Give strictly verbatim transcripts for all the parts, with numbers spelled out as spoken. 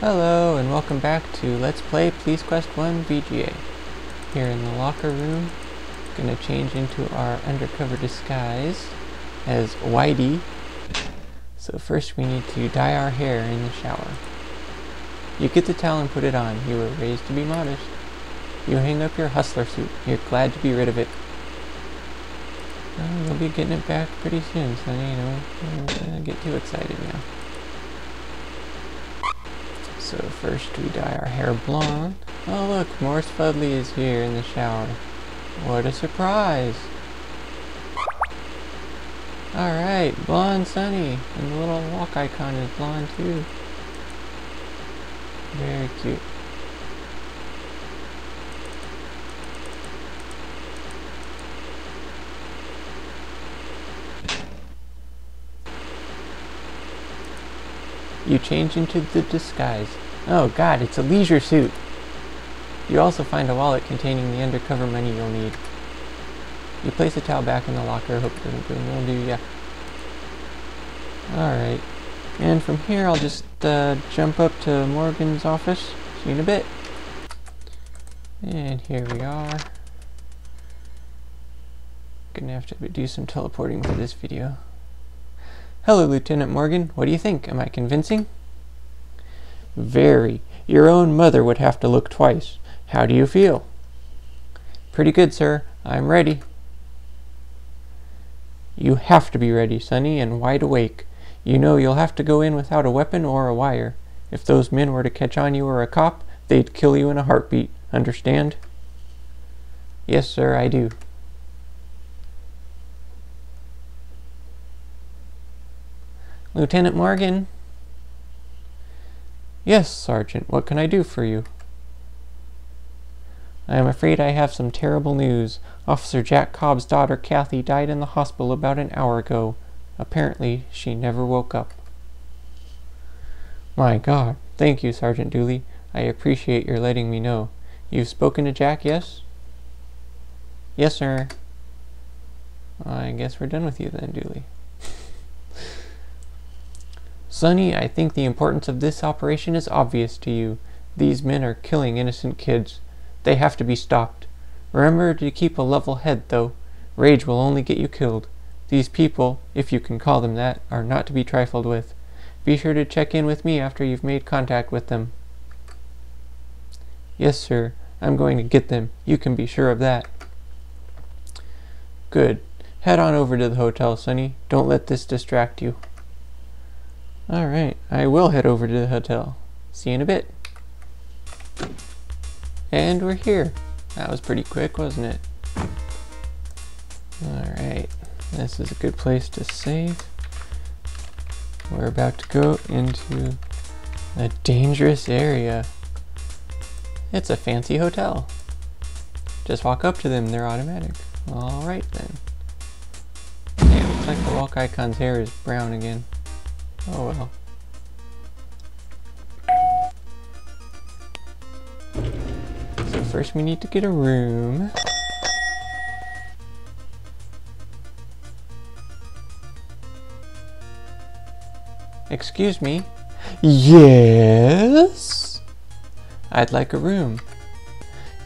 Hello and welcome back to Let's Play Police Quest one V G A. Here in the locker room, gonna change into our undercover disguise as Whitey. So first we need to dye our hair in the shower. You get the towel and put it on. You were raised to be modest. You hang up your hustler suit. You're glad to be rid of it. Well, we'll be getting it back pretty soon, so you know, don't get too excited now. So first we dye our hair blonde. Oh look, Morse Fudley is here in the shower. What a surprise! Alright, blonde Sunny. And the little walk icon is blonde too. Very cute. You change into the disguise. Oh god, it's a leisure suit! You also find a wallet containing the undercover money you'll need. You place the towel back in the locker, hope it doesn't do mildew, yeah. Alright. And from here I'll just uh, jump up to Morgan's office. See you in a bit. And here we are. Gonna have to do some teleporting for this video. Hello, Lieutenant Morgan. What do you think? Am I convincing? Very. Your own mother would have to look twice. How do you feel? Pretty good, sir. I'm ready. You have to be ready, Sonny, and wide awake. You know you'll have to go in without a weapon or a wire. If those men were to catch on you or a cop, they'd kill you in a heartbeat. Understand? Yes, sir, I do. Lieutenant Morgan? Yes, Sergeant. What can I do for you? I am afraid I have some terrible news. Officer Jack Cobb's daughter, Kathy, died in the hospital about an hour ago. Apparently, she never woke up. My God. Thank you, Sergeant Dooley. I appreciate your letting me know. You've spoken to Jack, yes? Yes, sir. I guess we're done with you then, Dooley. Sonny, I think the importance of this operation is obvious to you. These men are killing innocent kids. They have to be stopped. Remember to keep a level head, though. Rage will only get you killed. These people, if you can call them that, are not to be trifled with. Be sure to check in with me after you've made contact with them. Yes, sir. I'm going to get them. You can be sure of that. Good. Head on over to the hotel, Sonny. Don't let this distract you. Alright, I will head over to the hotel. See you in a bit. And we're here. That was pretty quick, wasn't it? Alright, this is a good place to save. We're about to go into a dangerous area. It's a fancy hotel. Just walk up to them, they're automatic. Alright then. Yeah, looks like the walk icon's hair is brown again. Oh well. So first we need to get a room. Excuse me. Yes? I'd like a room.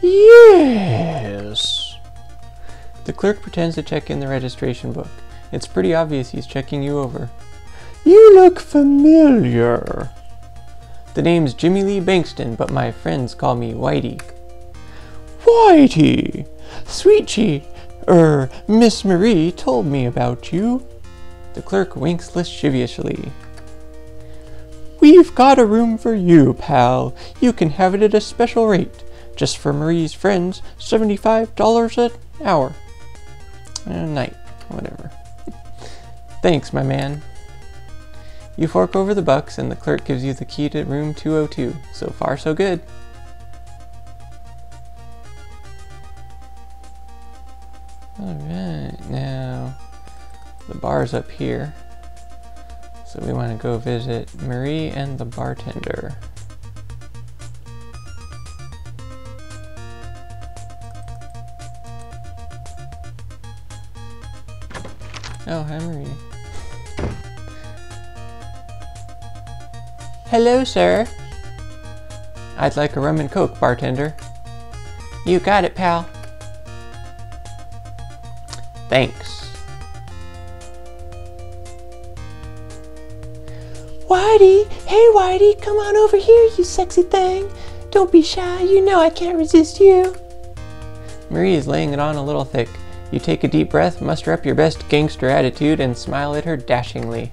Yes! The clerk pretends to check in the registration book. It's pretty obvious he's checking you over. You look familiar. The name's Jimmy Lee Bankston, but my friends call me Whitey. Whitey! Sweetie, er, Miss Marie told me about you. The clerk winks lasciviously. We've got a room for you, pal. You can have it at a special rate. Just for Marie's friends, seventy-five dollars an hour. A night, whatever. Thanks, my man. You fork over the bucks and the clerk gives you the key to room two oh two. So far, so good. Alright, now the bar's up here. So we want to go visit Marie and the bartender. Oh, hi Marie. Hello, sir. I'd like a rum and coke, bartender. You got it, pal. Thanks. Whitey! Hey, Whitey! Come on over here, you sexy thing! Don't be shy, you know I can't resist you! Marie is laying it on a little thick. You take a deep breath, muster up your best gangster attitude, and smile at her dashingly.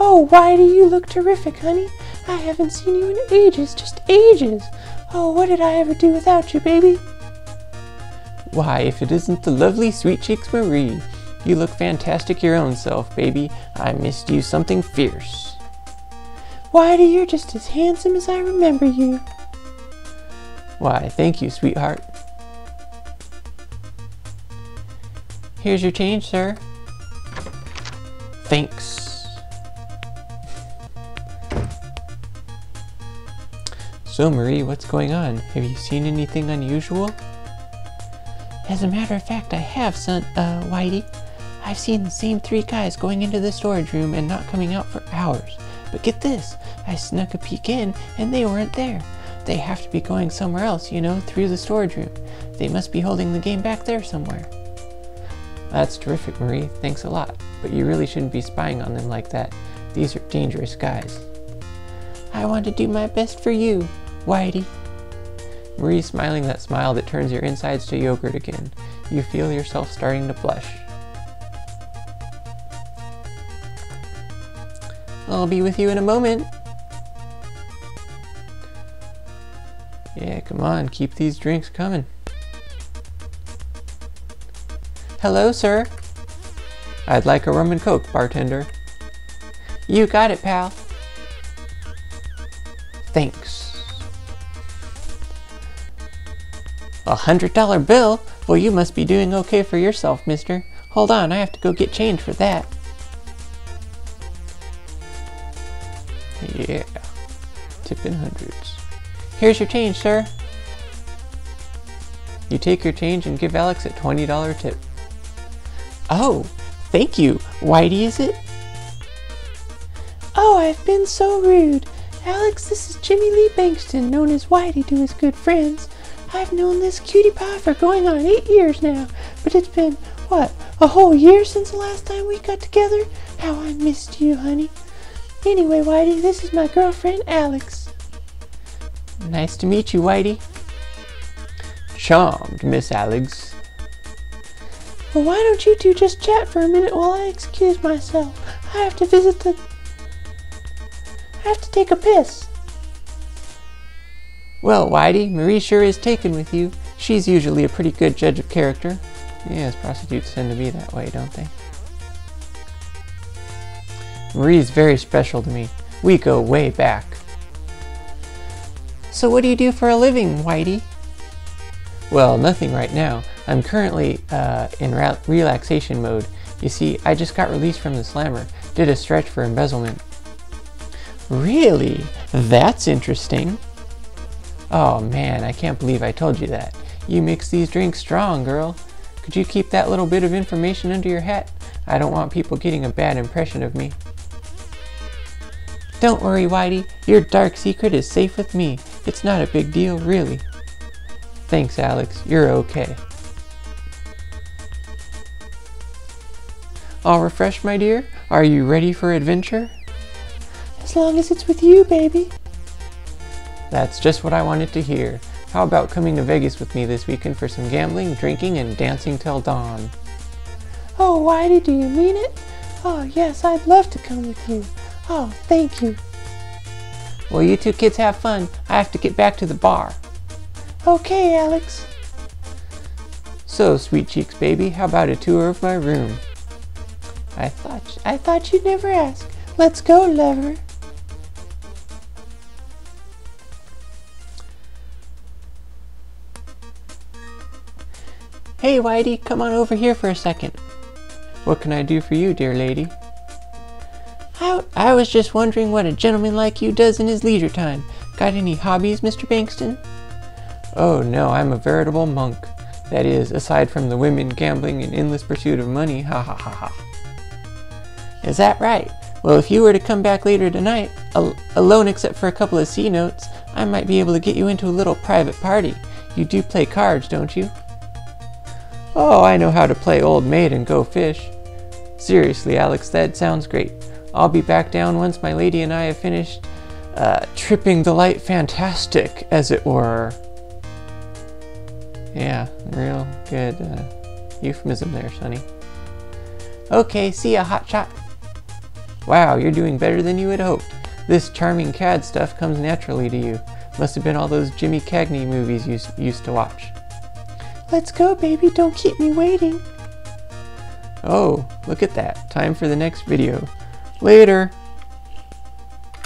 Oh, Whitey, you look terrific, honey! I haven't seen you in ages, just ages! Oh, what did I ever do without you, baby? Why, if it isn't the lovely sweet cheeks Marie! You look fantastic your own self, baby. I missed you something fierce. Whitey, you're just as handsome as I remember you. Why, thank you, sweetheart. Here's your change, sir. Thanks. So, Marie, what's going on? Have you seen anything unusual? As a matter of fact, I have, son, uh, Whitey. I've seen the same three guys going into the storage room and not coming out for hours. But get this, I snuck a peek in and they weren't there. They have to be going somewhere else, you know, through the storage room. They must be holding the game back there somewhere. That's terrific, Marie. Thanks a lot. But you really shouldn't be spying on them like that. These are dangerous guys. I want to do my best for you, Whitey. Marie smiling that smile that turns your insides to yogurt again. You feel yourself starting to blush. I'll be with you in a moment. Yeah, come on, keep these drinks coming. Hello, sir. I'd like a rum and coke, bartender. You got it, pal. Thanks. A hundred dollar bill? Well, you must be doing okay for yourself, mister. Hold on, I have to go get change for that. Yeah, tipping hundreds. Here's your change, sir. You take your change and give Alex a twenty dollar tip. Oh, thank you. Whitey, is it? Oh, I've been so rude. Alex, this is Jimmy Lee Bankston, known as Whitey to his good friends. I've known this cutie pie for going on eight years now, but it's been, what, a whole year since the last time we got together? How I missed you, honey. Anyway, Whitey, this is my girlfriend, Alex. Nice to meet you, Whitey. Charmed, Miss Alex. Well, why don't you two just chat for a minute while I excuse myself? I have to visit the... I have to take a piss. Well, Whitey, Marie sure is taken with you. She's usually a pretty good judge of character. Yes, prostitutes tend to be that way, don't they? Marie's very special to me. We go way back. So what do you do for a living, Whitey? Well, nothing right now. I'm currently uh, in relaxation mode. You see, I just got released from the slammer. Did a stretch for embezzlement. Really? That's interesting. Oh man, I can't believe I told you that. You mix these drinks strong, girl. Could you keep that little bit of information under your hat? I don't want people getting a bad impression of me. Don't worry, Whitey. Your dark secret is safe with me. It's not a big deal, really. Thanks, Alex. You're okay. All refreshed, my dear? Are you ready for adventure? As long as it's with you, baby. That's just what I wanted to hear. How about coming to Vegas with me this weekend for some gambling, drinking, and dancing till dawn? Oh, Whitey, do you mean it? Oh, yes, I'd love to come with you. Oh, thank you. Well, you two kids have fun. I have to get back to the bar. Okay, Alex. So, sweet cheeks, baby, how about a tour of my room? I thought, I thought you'd never ask. Let's go, lover. Hey, Whitey, come on over here for a second. What can I do for you, dear lady? I, I was just wondering what a gentleman like you does in his leisure time. Got any hobbies, Mister Bankston? Oh no, I'm a veritable monk. That is, aside from the women, gambling, and endless pursuit of money, ha ha ha ha. Is that right? Well, if you were to come back later tonight, al alone except for a couple of C notes, I might be able to get you into a little private party. You do play cards, don't you? Oh, I know how to play old maid and go fish. Seriously, Alex, that sounds great. I'll be back down once my lady and I have finished uh, tripping the light fantastic, as it were. Yeah, real good uh, euphemism there, Sonny. Okay, see ya, hotshot. Wow, you're doing better than you had hoped. This charming cad stuff comes naturally to you. Must have been all those Jimmy Cagney movies you used to watch. Let's go, baby, don't keep me waiting. Oh, look at that. Time for the next video. Later.